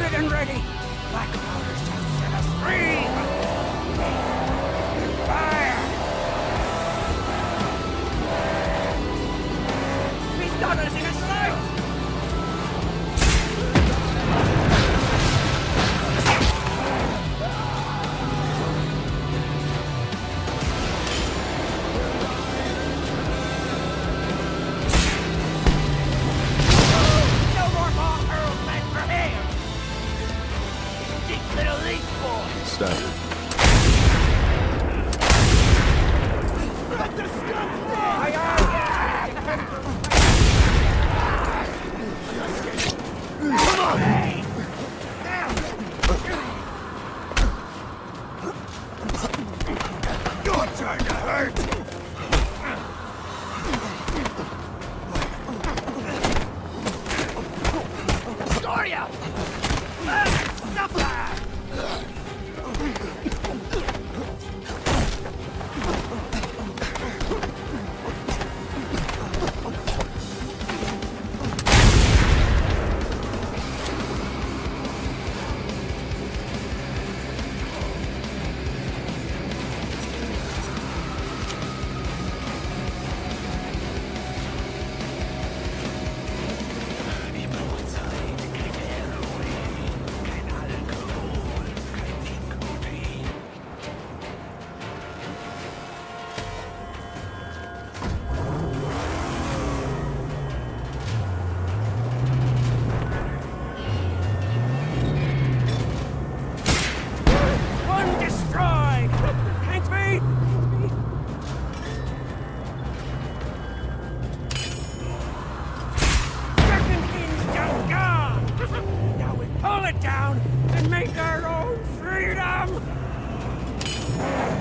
loaded and ready. Black powder shall set us free. Fire! He's got us in his sights. Down and make our own freedom!